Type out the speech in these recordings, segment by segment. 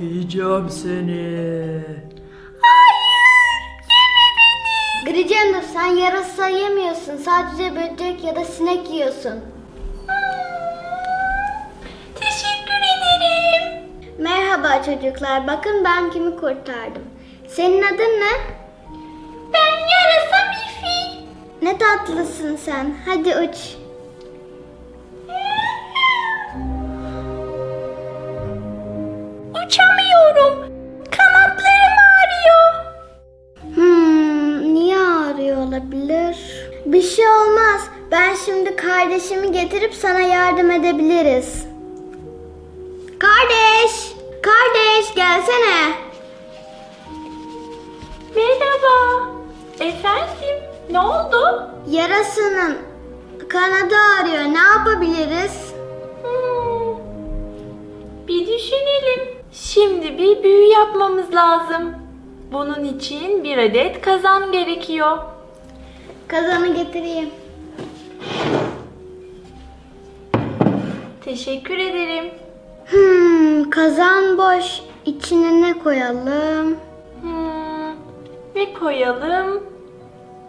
Yiyeceğim seni. Hayır, yeme beni. Grejendo, sen yarasa yemiyorsun. Sadece böcek ya da sinek yiyorsun. Teşekkür ederim. Merhaba çocuklar. Bakın ben kimi kurtardım. Senin adın ne? Ben yarasa Mifi. Ne tatlısın sen. Hadi uç. Uçamıyorum. Kanatlarım ağrıyor. Niye ağrıyor olabilir? Bir şey olmaz. Ben şimdi kardeşimi getirip sana yardım edebiliriz. Kardeş! Kardeş gelsene. Merhaba. Efendim? Ne oldu? Yarasının kanadı ağrıyor. Ne yapabiliriz? Bir düşünelim. Şimdi bir büyü yapmamız lazım. Bunun için bir adet kazan gerekiyor. Kazanı getireyim. Teşekkür ederim. Kazan boş. İçine ne koyalım? Ne koyalım?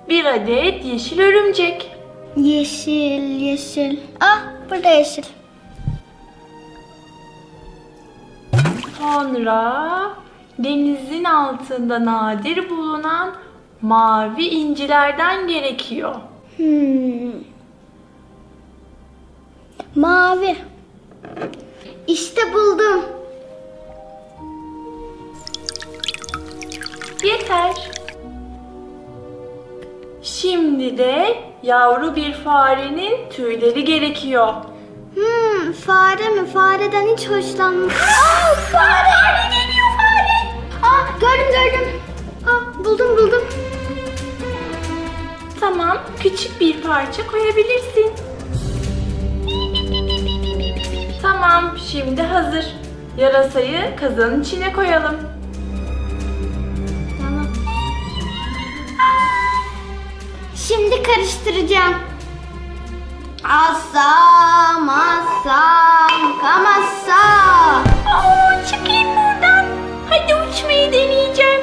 Bir adet yeşil örümcek. Yeşil, yeşil. Ah, burada yeşil. Sonra denizin altında nadir bulunan mavi incilerden gerekiyor. Mavi. İşte buldum. Yeter. Şimdi de yavru bir farenin tüyleri gerekiyor. Fare mi? Fareden hiç hoşlanmam. Aa, fare geliyor, fare. Aa, gördüm. Aa, buldum. Tamam, küçük bir parça koyabilirsin. Tamam, şimdi hazır. Yarasayı kazanın içine koyalım. Tamam. Şimdi karıştıracağım. Asam, asam, kamasa. Çıkayım buradan. Hadi uçmayı deneyeceğim.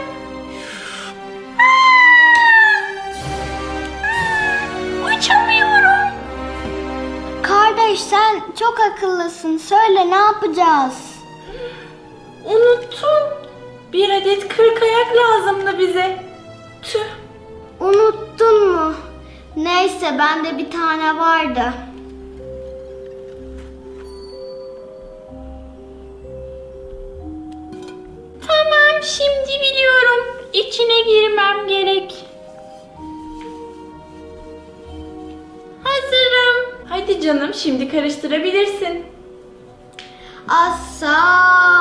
Uçamıyorum. Kardeş, sen çok akıllısın. Söyle, ne yapacağız? Unuttum. Bir adet 40 ayak lazımdı bize. Tüh. Unuttun mu? Neyse, bende bir tane vardı. Tamam, şimdi biliyorum. İçine girmem gerek. Hazırım. Hadi canım, şimdi karıştırabilirsin. Asla.